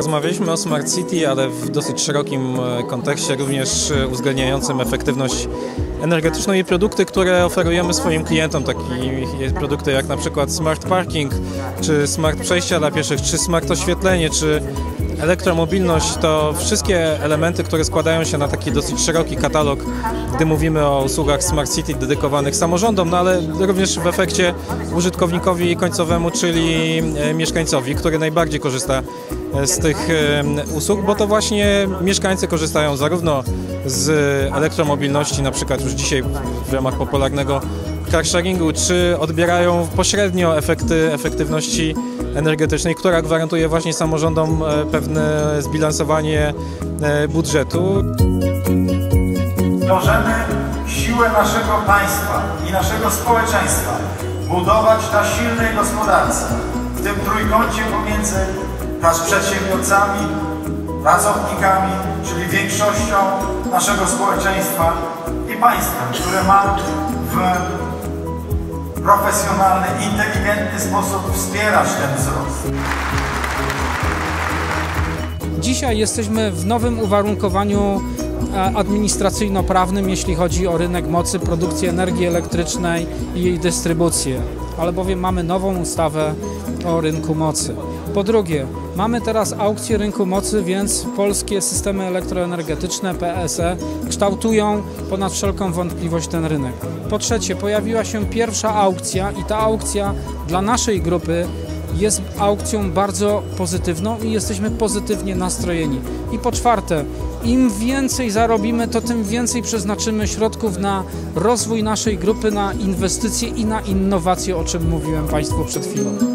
Rozmawialiśmy o Smart City, ale w dosyć szerokim kontekście, również uwzględniającym efektywność energetyczną i produkty, które oferujemy swoim klientom, takie produkty jak na przykład Smart Parking, czy Smart Przejścia dla pieszych, czy Smart Oświetlenie, czy elektromobilność. To wszystkie elementy, które składają się na taki dosyć szeroki katalog, gdy mówimy o usługach Smart City dedykowanych samorządom, no ale również w efekcie użytkownikowi końcowemu, czyli mieszkańcowi, który najbardziej korzysta z tych usług, bo to właśnie mieszkańcy korzystają zarówno z elektromobilności, na przykład już dzisiaj w ramach popularnego carsharingu, czy odbierają pośrednio efektywności energetycznej, która gwarantuje właśnie samorządom pewne zbilansowanie budżetu. Możemy siłę naszego państwa i naszego społeczeństwa budować na silnej gospodarce, w tym trójkącie pomiędzy nas przedsiębiorcami, pracownikami, czyli większością naszego społeczeństwa i państwem, które ma w profesjonalny, inteligentny sposób wspierać ten wzrost. Dzisiaj jesteśmy w nowym uwarunkowaniu administracyjno-prawnym, jeśli chodzi o rynek mocy, produkcję energii elektrycznej i jej dystrybucję, albowiem mamy nową ustawę o rynku mocy. Po drugie, mamy teraz aukcję rynku mocy, więc polskie systemy elektroenergetyczne, PSE, kształtują ponad wszelką wątpliwość ten rynek. Po trzecie, pojawiła się pierwsza aukcja i ta aukcja dla naszej grupy jest aukcją bardzo pozytywną i jesteśmy pozytywnie nastrojeni. I po czwarte, im więcej zarobimy, to tym więcej przeznaczymy środków na rozwój naszej grupy, na inwestycje i na innowacje, o czym mówiłem Państwu przed chwilą.